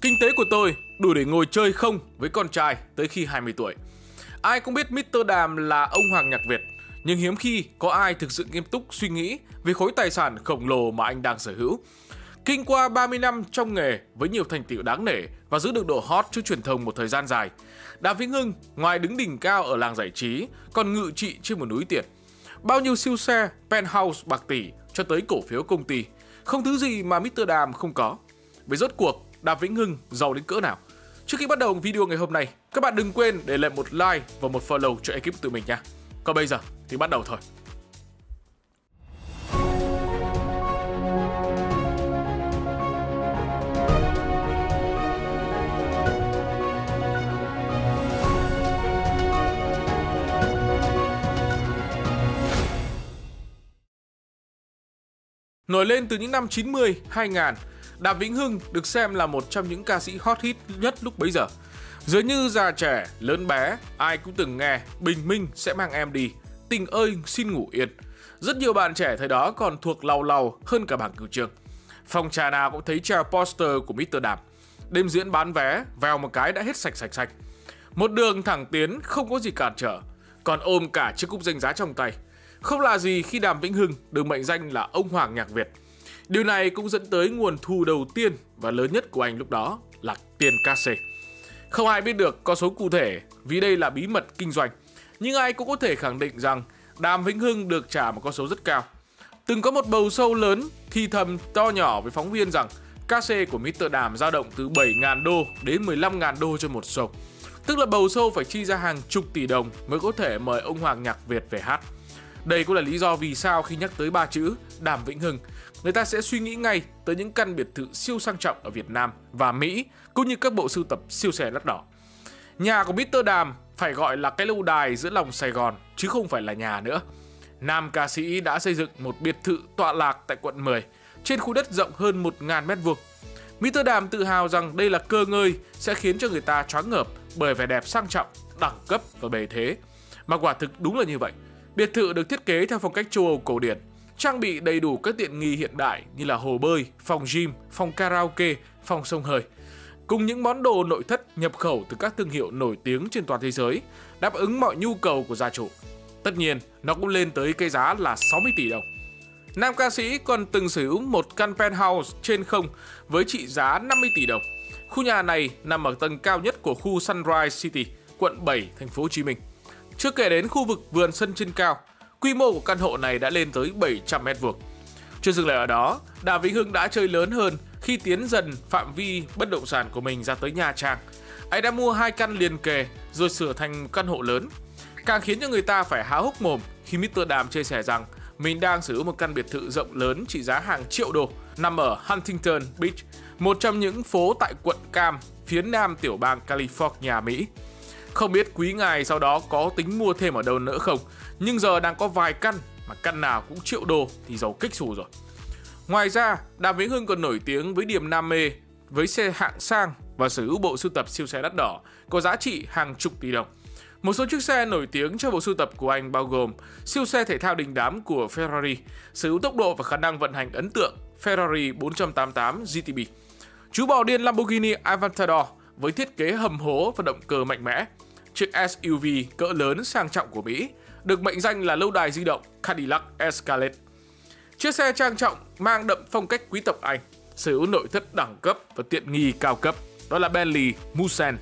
Kinh tế của tôi đủ để ngồi chơi không với con trai tới khi 20 tuổi. Ai cũng biết Mr. Đàm là ông hoàng nhạc Việt, nhưng hiếm khi có ai thực sự nghiêm túc suy nghĩ về khối tài sản khổng lồ mà anh đang sở hữu. Kinh qua 30 năm trong nghề với nhiều thành tựu đáng nể và giữ được độ hot trước truyền thông một thời gian dài, Đàm Vĩnh Hưng ngoài đứng đỉnh cao ở làng giải trí còn ngự trị trên một núi tiền. Bao nhiêu siêu xe, penthouse bạc tỷ cho tới cổ phiếu công ty, không thứ gì mà Mr. Đàm không có. Vậy rốt cuộc Đàm Vĩnh Hưng giàu đến cỡ nào? Trước khi bắt đầu video ngày hôm nay, các bạn đừng quên để lại một like và một follow cho ekip tụi mình nha. Còn bây giờ thì bắt đầu thôi. Nổi lên từ những năm 90, 2000, Đàm Vĩnh Hưng được xem là một trong những ca sĩ hot hit nhất lúc bấy giờ. Dường như già trẻ, lớn bé, ai cũng từng nghe Bình Minh sẽ mang em đi, Tình ơi xin ngủ yên. Rất nhiều bạn trẻ thời đó còn thuộc lầu lầu hơn cả bảng cửu trường. Phòng trà nào cũng thấy treo poster của Mr. Đàm. Đêm diễn bán vé, vèo một cái đã hết sạch. Một đường thẳng tiến không có gì cản trở, còn ôm cả chiếc cúp danh giá trong tay. Không là gì khi Đàm Vĩnh Hưng được mệnh danh là ông hoàng nhạc Việt. Điều này cũng dẫn tới nguồn thu đầu tiên và lớn nhất của anh lúc đó là tiền cát-xê. Không ai biết được con số cụ thể vì đây là bí mật kinh doanh. Nhưng ai cũng có thể khẳng định rằng Đàm Vĩnh Hưng được trả một con số rất cao. Từng có một bầu sâu lớn thì thầm to nhỏ với phóng viên rằng cát-xê của Mr. Đàm dao động từ 7.000 đô đến 15.000 đô cho một show. Tức là bầu sâu phải chi ra hàng chục tỷ đồng mới có thể mời ông hoàng nhạc Việt về hát. Đây cũng là lý do vì sao khi nhắc tới ba chữ Đàm Vĩnh Hưng, người ta sẽ suy nghĩ ngay tới những căn biệt thự siêu sang trọng ở Việt Nam và Mỹ, cũng như các bộ sưu tập siêu xe đắt đỏ. Nhà của Mr. Đàm phải gọi là cái lâu đài giữa lòng Sài Gòn, chứ không phải là nhà nữa. Nam ca sĩ đã xây dựng một biệt thự tọa lạc tại quận 10, trên khu đất rộng hơn 1.000 m². Mr. Đàm tự hào rằng đây là cơ ngơi sẽ khiến cho người ta choáng ngợp bởi vẻ đẹp sang trọng, đẳng cấp và bề thế. Mà quả thực đúng là như vậy. Biệt thự được thiết kế theo phong cách châu Âu cổ điển, trang bị đầy đủ các tiện nghi hiện đại như là hồ bơi, phòng gym, phòng karaoke, phòng xông hơi, cùng những món đồ nội thất nhập khẩu từ các thương hiệu nổi tiếng trên toàn thế giới, đáp ứng mọi nhu cầu của gia chủ. Tất nhiên, nó cũng lên tới cái giá là 60 tỷ đồng. Nam ca sĩ còn từng sở hữu một căn penthouse trên không với trị giá 50 tỷ đồng. Khu nhà này nằm ở tầng cao nhất của khu Sunrise City, quận 7, thành phố Hồ Chí Minh. Chưa kể đến khu vực vườn sân trên cao, quy mô của căn hộ này đã lên tới 700 m². Chưa dừng lại ở đó, Đàm Vĩnh Hưng đã chơi lớn hơn khi tiến dần phạm vi bất động sản của mình ra tới Nha Trang. Anh đã mua 2 căn liền kề rồi sửa thành căn hộ lớn. Càng khiến cho người ta phải há hốc mồm khi Mr. Đàm chia sẻ rằng mình đang sở hữu một căn biệt thự rộng lớn trị giá hàng triệu đô nằm ở Huntington Beach, một trong những phố tại quận Cam, phía nam tiểu bang California, Mỹ. Không biết quý ngài sau đó có tính mua thêm ở đâu nữa không, nhưng giờ đang có vài căn mà căn nào cũng triệu đô thì giàu kích xù rồi. Ngoài ra, Đàm Vĩnh Hưng còn nổi tiếng với niềm đam mê với xe hạng sang và sở hữu bộ sưu tập siêu xe đắt đỏ có giá trị hàng chục tỷ đồng. Một số chiếc xe nổi tiếng trong bộ sưu tập của anh bao gồm siêu xe thể thao đình đám của Ferrari, sở hữu tốc độ và khả năng vận hành ấn tượng Ferrari 488 GTB, chú bò điên Lamborghini Aventador với thiết kế hầm hố và động cơ mạnh mẽ, chiếc SUV cỡ lớn sang trọng của Mỹ được mệnh danh là lâu đài di động Cadillac Escalade. Chiếc xe trang trọng mang đậm phong cách quý tộc Anh, sở hữu nội thất đẳng cấp và tiện nghi cao cấp, đó là Bentley Mulsanne.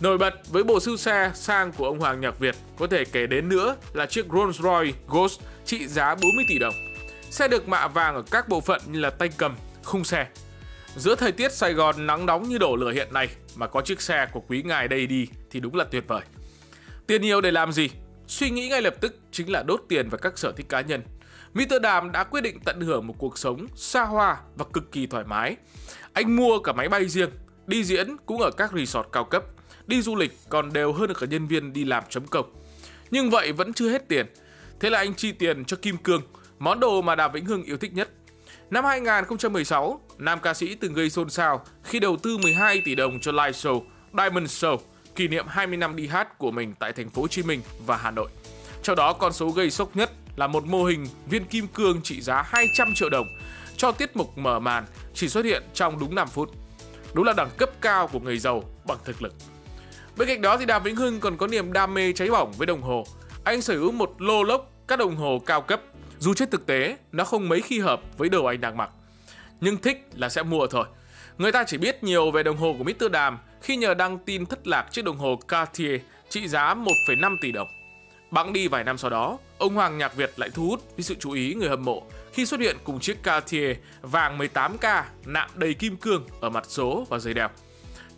Nổi bật với bộ sưu xe sang của ông hoàng nhạc Việt có thể kể đến nữa là chiếc Rolls-Royce Ghost trị giá 40 tỷ đồng. Xe được mạ vàng ở các bộ phận như là tay cầm, khung xe. Giữa thời tiết Sài Gòn nắng nóng như đổ lửa hiện nay mà có chiếc xe của quý ngài đây đi thì đúng là tuyệt vời. Tiền nhiều để làm gì? Suy nghĩ ngay lập tức chính là đốt tiền vào các sở thích cá nhân. Mr. Đàm đã quyết định tận hưởng một cuộc sống xa hoa và cực kỳ thoải mái. Anh mua cả máy bay riêng, đi diễn cũng ở các resort cao cấp, đi du lịch còn đều hơn cả nhân viên đi làm chấm công. Nhưng vậy vẫn chưa hết tiền. Thế là anh chi tiền cho kim cương, món đồ mà Đàm Vĩnh Hưng yêu thích nhất. Năm 2016, nam ca sĩ từng gây xôn xao khi đầu tư 12 tỷ đồng cho live show Diamond Show kỷ niệm 20 năm đi hát của mình tại thành phố Hồ Chí Minh và Hà Nội. Trong đó con số gây sốc nhất là một mô hình viên kim cương trị giá 200 triệu đồng cho tiết mục mở màn chỉ xuất hiện trong đúng 5 phút. Đúng là đẳng cấp cao của người giàu bằng thực lực. Bên cạnh đó thì Đàm Vĩnh Hưng còn có niềm đam mê cháy bỏng với đồng hồ. Anh sở hữu một lô lốc các đồng hồ cao cấp, dù trên thực tế nó không mấy khi hợp với đồ anh đang mặc. Nhưng thích là sẽ mua thôi. Người ta chỉ biết nhiều về đồng hồ của Mr. Đàm khi nhờ đăng tin thất lạc chiếc đồng hồ Cartier trị giá 1,5 tỷ đồng. Bẵng đi vài năm sau đó, ông hoàng nhạc Việt lại thu hút với sự chú ý người hâm mộ khi xuất hiện cùng chiếc Cartier vàng 18K nạm đầy kim cương ở mặt số và dây đeo.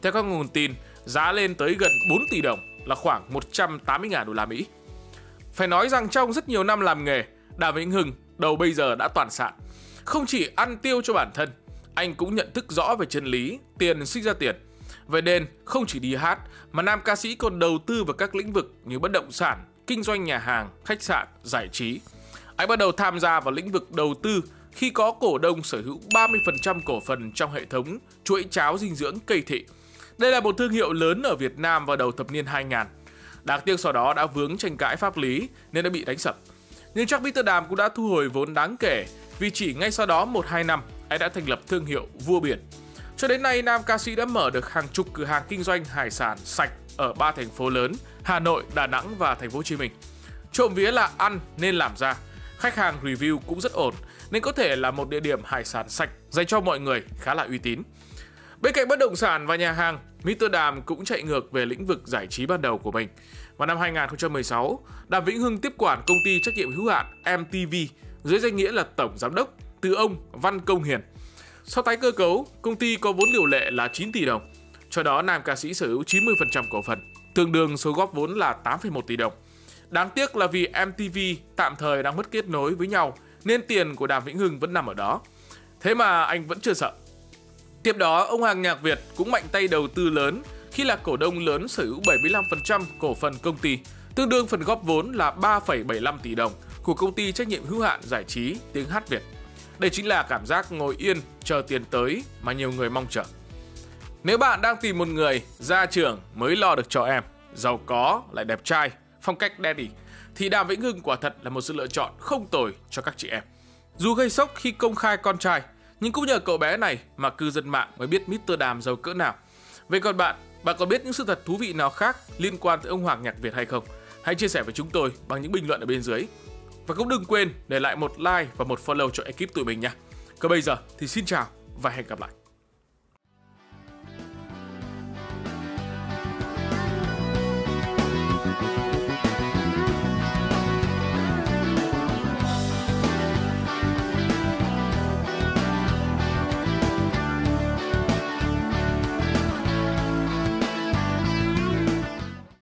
Theo các nguồn tin, giá lên tới gần 4 tỷ đồng là khoảng 180.000 đô la Mỹ. Phải nói rằng trong rất nhiều năm làm nghề, Đàm Vĩnh Hưng đầu bây giờ đã toàn sạn. Không chỉ ăn tiêu cho bản thân, anh cũng nhận thức rõ về chân lý tiền sinh ra tiền. Vậy nên không chỉ đi hát mà nam ca sĩ còn đầu tư vào các lĩnh vực như bất động sản, kinh doanh nhà hàng, khách sạn, giải trí. Anh bắt đầu tham gia vào lĩnh vực đầu tư khi có cổ đông sở hữu 30% cổ phần trong hệ thống chuỗi cháo dinh dưỡng Cây Thị. Đây là một thương hiệu lớn ở Việt Nam vào đầu thập niên 2000. Đáng tiếc sau đó đã vướng tranh cãi pháp lý nên đã bị đánh sập. Nhưng chắc Mr. Đàm cũng đã thu hồi vốn đáng kể vì chỉ ngay sau đó 1-2 năm anh đã thành lập thương hiệu Vua Biển. Cho đến nay, nam ca sĩ đã mở được hàng chục cửa hàng kinh doanh hải sản sạch ở 3 thành phố lớn Hà Nội, Đà Nẵng và Thành phố Hồ Chí Minh. Trộm vía là ăn nên làm ra. Khách hàng review cũng rất ổn nên có thể là một địa điểm hải sản sạch dành cho mọi người khá là uy tín. Bên cạnh bất động sản và nhà hàng, Mr. Đàm cũng chạy ngược về lĩnh vực giải trí ban đầu của mình. Vào năm 2016, Đàm Vĩnh Hưng tiếp quản công ty trách nhiệm hữu hạn MTV dưới danh nghĩa là tổng giám đốc từ ông Văn Công Hiền. Sau tái cơ cấu, công ty có vốn điều lệ là 9 tỷ đồng. Cho đó, nam ca sĩ sở hữu 90% cổ phần, tương đương số góp vốn là 8,1 tỷ đồng. Đáng tiếc là vì MTV tạm thời đang mất kết nối với nhau nên tiền của Đàm Vĩnh Hưng vẫn nằm ở đó. Thế mà anh vẫn chưa sợ. Tiếp đó, ông hoàng nhạc Việt cũng mạnh tay đầu tư lớn khi là cổ đông lớn sở hữu 75% cổ phần công ty, tương đương phần góp vốn là 3,75 tỷ đồng của công ty trách nhiệm hữu hạn giải trí Tiếng Hát Việt. Đây chính là cảm giác ngồi yên chờ tiền tới mà nhiều người mong chờ. Nếu bạn đang tìm một người gia trưởng mới lo được cho em, giàu có lại đẹp trai, phong cách daddy, thì Đàm Vĩnh Hưng quả thật là một sự lựa chọn không tồi cho các chị em. Dù gây sốc khi công khai con trai, nhưng cũng nhờ cậu bé này mà cư dân mạng mới biết Mr. Đàm giàu cỡ nào. Vậy còn bạn có biết những sự thật thú vị nào khác liên quan tới ông hoàng nhạc Việt hay không? Hãy chia sẻ với chúng tôi bằng những bình luận ở bên dưới. Và cũng đừng quên để lại một like và một follow cho ekip tụi mình nha. Còn bây giờ thì xin chào và hẹn gặp lại.